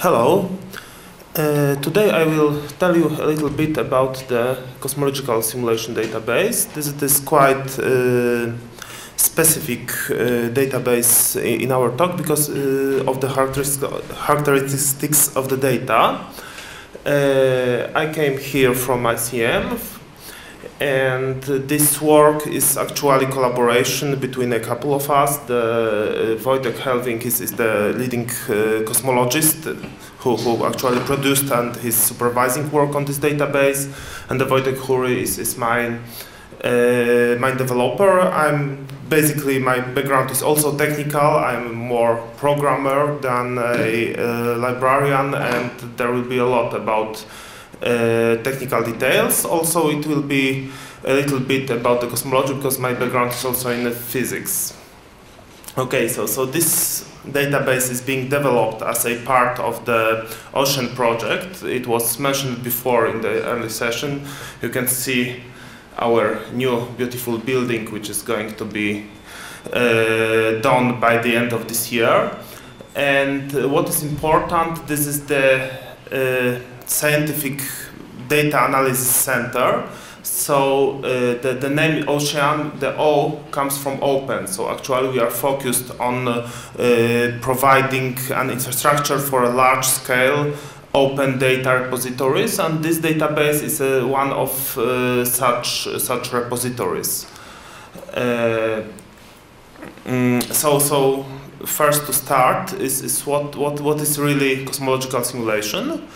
Hello. Today I will tell you a little bit about the Cosmological Simulation Database. This is quite specific database in our talk because of the characteristics of the data. I came here from ICM, and this work is actually collaboration between a couple of us. Wojtek Helwing is the leading cosmologist who actually produced and is supervising work on this database, and the Wojtek Huri is my developer. I'm basically, my background is also technical. I'm more programmer than a librarian, and there will be a lot about technical details. Also, it will be a little bit about the cosmology because my background is also in physics. Okay, so this database is being developed as a part of the Ocean project. It was mentioned before in the early session. You can see our new beautiful building, which is going to be done by the end of this year. And what is important, this is the Scientific Data Analysis Center. So the name Ocean, the O comes from open. So actually we are focused on providing an infrastructure for a large scale open data repositories, and this database is one of such repositories. So first to start is what is really cosmological simulation.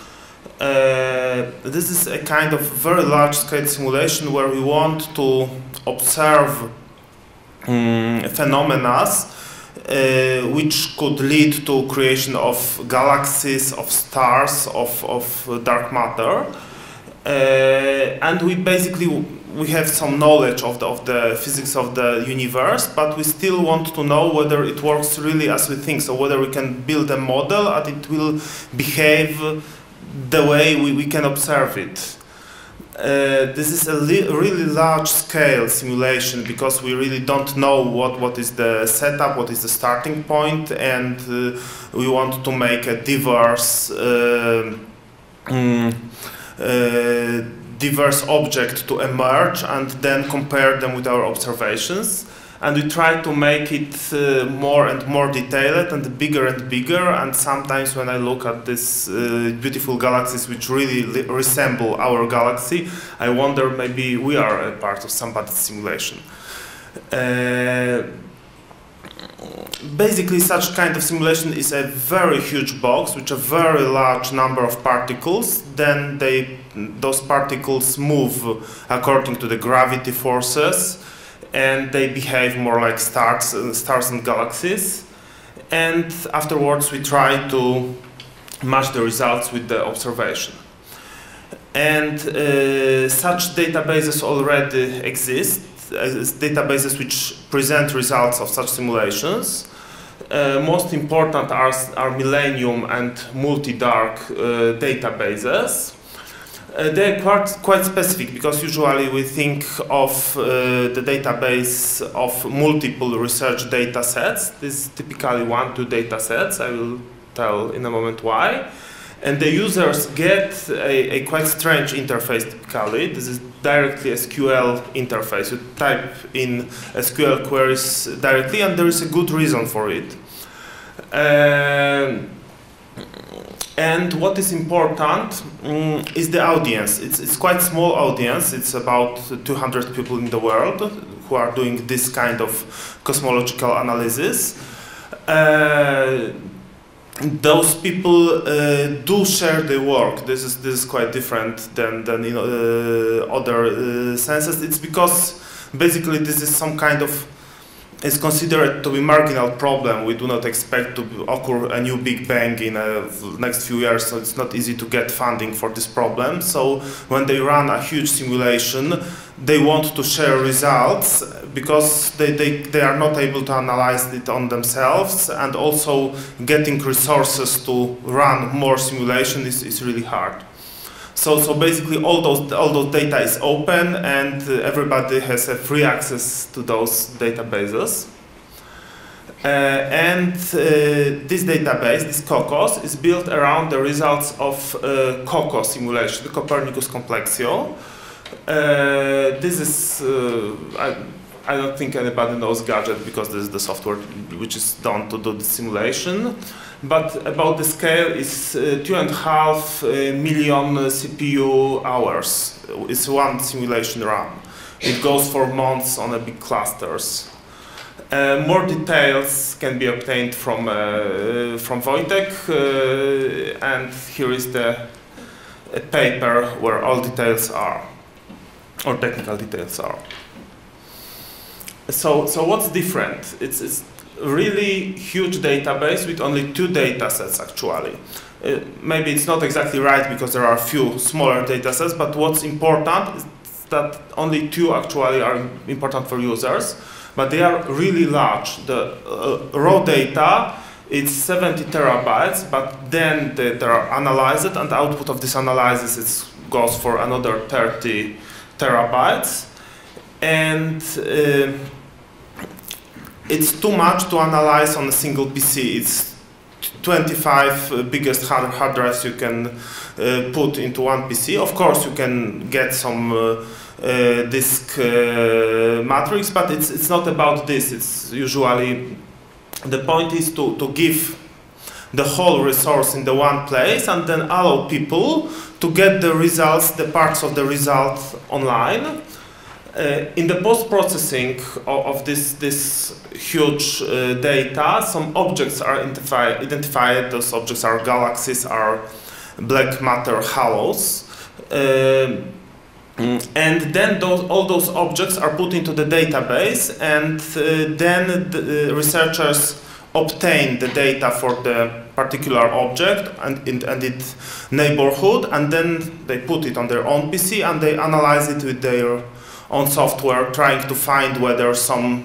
This is a kind of very large-scale simulation where we want to observe phenomena which could lead to creation of galaxies, of stars, of dark matter. And we basically have some knowledge of the physics of the universe, but we still want to know whether it works really as we think, so whether we can build a model and it will behave the way we can observe it. This is a really large-scale simulation because we really don't know what is the setup, what is the starting point, and we want to make a diverse object to emerge and then compare them with our observations. And we try to make it more and more detailed and bigger, and sometimes when I look at these beautiful galaxies which really resemble our galaxy, I wonder maybe we are a part of somebody's simulation. Basically, such kind of simulation is a very huge box with a very large number of particles. Then those particles move according to the gravity forces, and they behave more like stars and galaxies. And afterwards we try to match the results with the observation. And such databases already exist, databases which present results of such simulations. Most important are Millennium and MultiDark databases. They're quite specific because usually we think of the database of multiple research data sets. This is typically 1-2 data sets. I will tell in a moment why. And the users get a quite strange interface typically. This is directly SQL interface. You type in SQL queries directly, and there is a good reason for it. And what is important is the audience. It's quite small audience. It's about 200 people in the world who are doing this kind of cosmological analysis. Those people do share their work. This is quite different than in other senses. It's because basically this is some kind of, it's considered to be a marginal problem. We do not expect to occur a new Big Bang in the next few years, so it's not easy to get funding for this problem. So when they run a huge simulation, they want to share results because they are not able to analyze it on themselves, and also getting resources to run more simulation is really hard. So basically all those data is open, and everybody has a free access to those databases. This database, this COCOS, is built around the results of COCOS simulation, the Copernicus Complexio. This is, I don't think anybody knows Gadget, because this is the software which is done to do the simulation. But about the scale is 2.5 million CPU hours. It's one simulation run. It goes for months on a big clusters. More details can be obtained from Wojtek, and here is the paper where all details are, or technical details are. So what's different? It's really huge database with only two data sets, actually. Maybe it's not exactly right, because there are a few smaller data sets, but what's important is that only two actually are important for users, but they are really large. The raw data, it's 70 terabytes, but then they are analyzed, and the output of this analysis goes for another 30 terabytes. And it's too much to analyze on a single PC. It's 25 biggest hard drives you can put into one PC. Of course, you can get some disk matrix, but it's not about this. It's usually, the point is to give the whole resource in the one place and then allow people to get the results, the parts of the results online. In the post-processing of this huge data, some objects are identified. Those objects are galaxies, are black matter halos. And then all those objects are put into the database, and then the researchers obtain the data for the particular object and its neighborhood, and then they put it on their own PC and they analyze it with their on software, trying to find whether some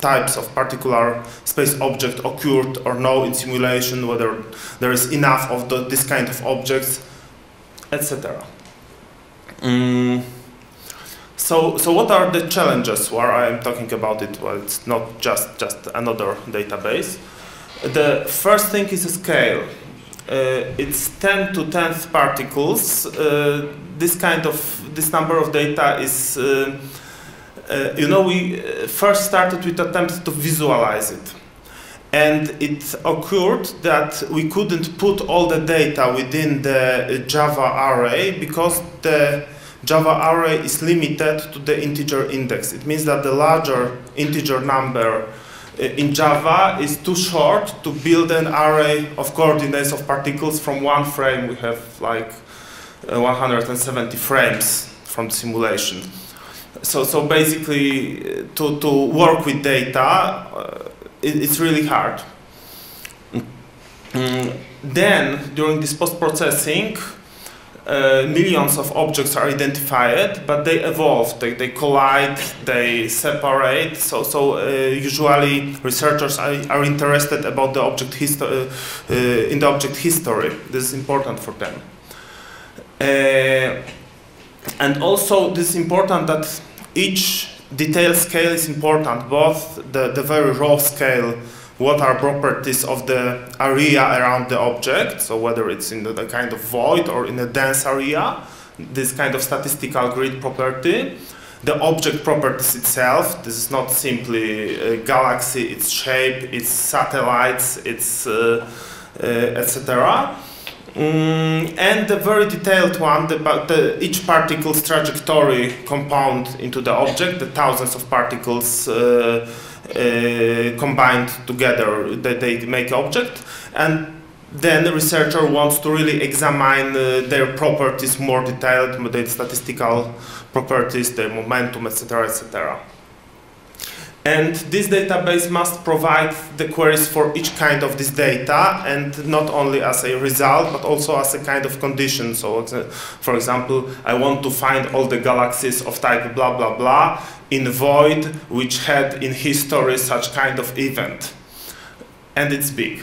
types of particular space object occurred or no in simulation, whether there is enough of this kind of objects, etc. So what are the challenges where I am talking about it? Well, it's not just another database. The first thing is a scale. It's 10 to 10th particles. This number of data is, we first started with attempts to visualize it. And it occurred that we couldn't put all the data within the Java array, because the Java array is limited to the integer index. It means that the larger integer number in Java is too short to build an array of coordinates of particles from one frame. We have like 170 frames from the simulation. So basically, to work with data, it's really hard. Then, during this post-processing, millions of objects are identified, but they evolve, they collide, they separate. So usually researchers are interested about the object in the object history. This is important for them. And also, this is important that each detail scale is important, both the very raw scale, what are properties of the area around the object, so whether it's in the kind of void or in a dense area, this kind of statistical grid property. The object properties itself, this is not simply a galaxy, its shape, its satellites, its etc. And the very detailed one, each particle's trajectory compound into the object, the thousands of particles combined together that they make object, and then the researcher wants to really examine their properties more detailed, their statistical properties, their momentum, etc., etc. And this database must provide the queries for each kind of this data, and not only as a result, but also as a kind of condition. So, for example, I want to find all the galaxies of type blah, blah, blah in void, which had in history such kind of event. And it's big.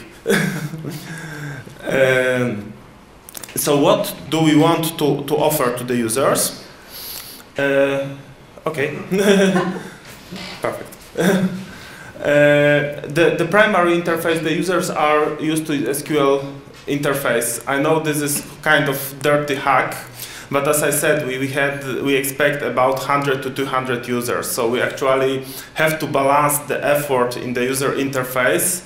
So what do we want to offer to the users? Okay. Perfect. The primary interface the users are used to is SQL interface. I know this is kind of dirty hack, but as I said, we expect about 100 to 200 users, so we actually have to balance the effort in the user interface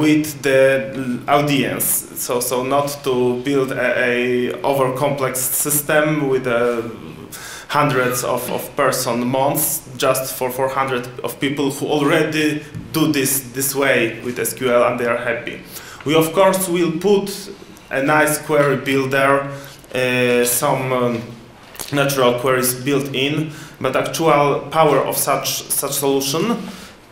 with the audience, so not to build a over complex system with hundreds of person months just for 400 of people who already do this way with SQL and they are happy. We of course will put a nice query builder, some natural queries built in, but actual power of such solution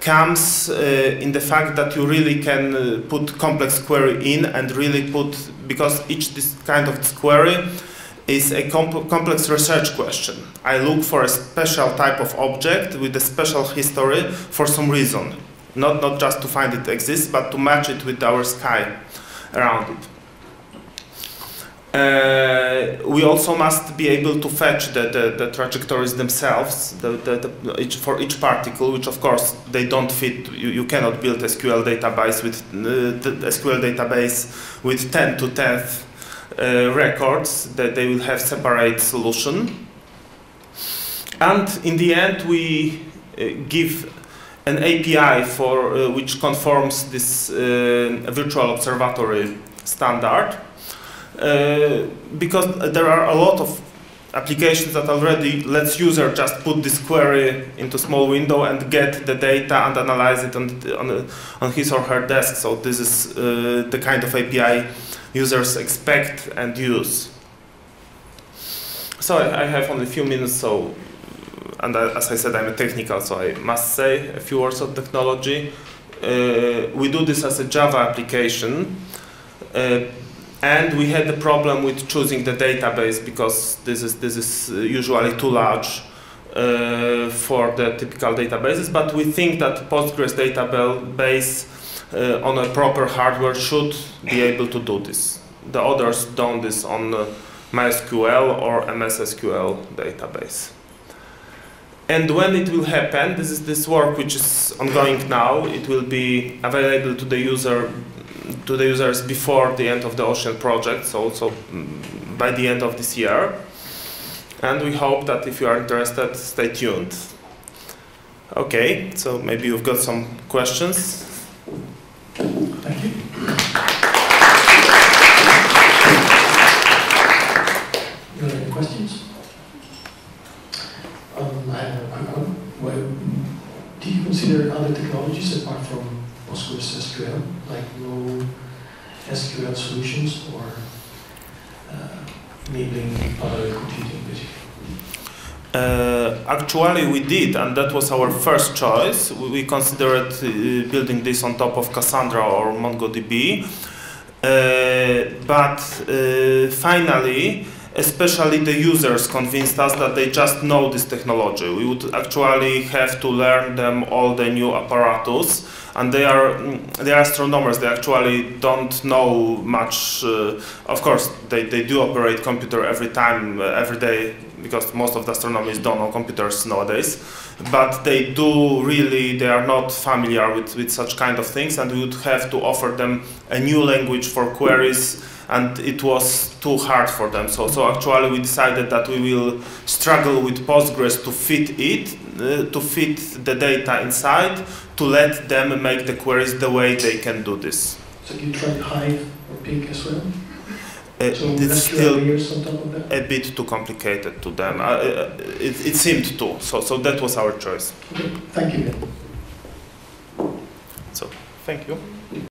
comes in the fact that you really can put complex query in and really put, because each this kind of query is a complex research question. I look for a special type of object with a special history for some reason, not just to find it exists, but to match it with our sky around it. We also must be able to fetch the trajectories themselves for each particle, which of course they don't fit. You cannot build SQL database with SQL database with 10 to 10th records. That they will have separate solution. And in the end, we give an API for which conforms this virtual observatory standard. Because there are a lot of applications that already lets user just put this query into small window and get the data and analyze it on his or her desk. So this is the kind of API users expect and use. So I have only a few minutes, so, and as I said, I'm a technical, so I must say a few words of technology. We do this as a Java application. And we had the problem with choosing the database because this is usually too large for the typical databases. But we think that Postgres database on a proper hardware should be able to do this. The others done this on MySQL or MSSQL database. And when it will happen, this is this work which is ongoing now. It will be available to the user. To the users before the end of the Ocean project, so also by the end of this year. And we hope that if you are interested, stay tuned. Okay, so maybe you've got some questions. Thank you. You have any questions? I have a quick one. Well, do you consider other technologies apart from Postgres SQL, like no SQL solutions or enabling other computing? Actually, we did, and that was our first choice. We considered building this on top of Cassandra or MongoDB. But finally, especially the users convinced us that they just know this technology. We would actually have to learn them all the new apparatus, and they are astronomers. They actually don't know much. Of course, they do operate computer every time, every day, because most of the astronomers don't know computers nowadays. But they do really, they are not familiar with such kind of things, and we would have to offer them a new language for queries. And it was too hard for them. So actually we decided that we will struggle with Postgres to fit the data inside, to let them make the queries the way they can do this. So you tried Hive or Pig as well? So it's still a bit too complicated to them. It seemed to, so that was our choice. Okay. Thank you. So, thank you.